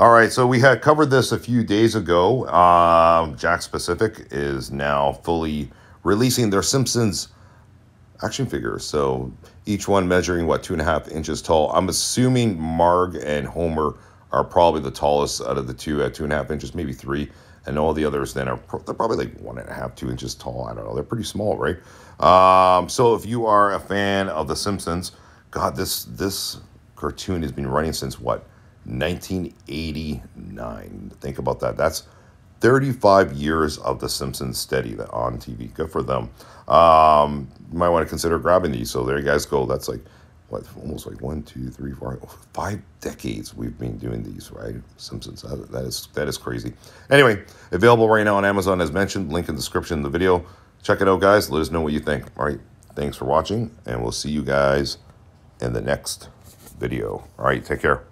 All right, so we had covered this a few days ago. Jakks Pacific is now fully releasing their Simpsons action figures. So each one measuring, what, 2.5 inches tall. I'm assuming Marg and Homer are probably the tallest out of the two at 2.5 inches, maybe 3. And all the others then they're probably like 1.5, 2 inches tall. I don't know. They're pretty small, right? So if you are a fan of The Simpsons, God, this cartoon has been running since, what, 1989. Think about that. That's 35 years of The Simpsons steady on TV. Good for them. You might want to consider grabbing these. So there you guys go. That's like, what, almost like 1, 2, 3, 4, 5 decades we've been doing these, right? Simpsons. That is crazy. Anyway, available right now on Amazon, as mentioned. Link in the description in the video. Check it out, guys. Let us know what you think. All right. Thanks for watching, and we'll see you guys in the next video. All right. Take care.